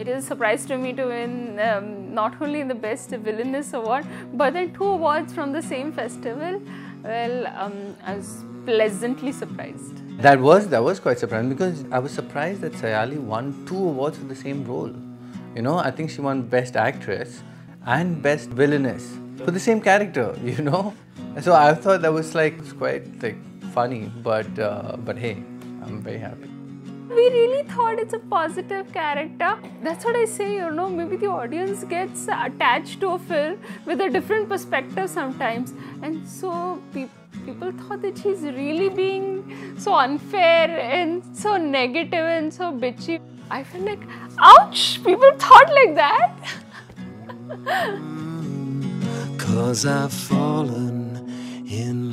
It is a surprise to me to win not only the Best Villainess Award, but then 2 awards from the same festival. Well, I was pleasantly surprised. That was quite surprising, because I was surprised that Sayali won 2 awards for the same role. You know, I think she won Best Actress and Best Villainess for the same character, you know. So I thought that was like, it's quite like funny, but hey, I'm very happy. We really thought it's a positive character. That's what I say, you know, maybe the audience gets attached to a film with a different perspective sometimes. And so people thought that she's really being so unfair and so negative and so bitchy. I feel like, ouch, people thought like that. 'Cause I've fallen in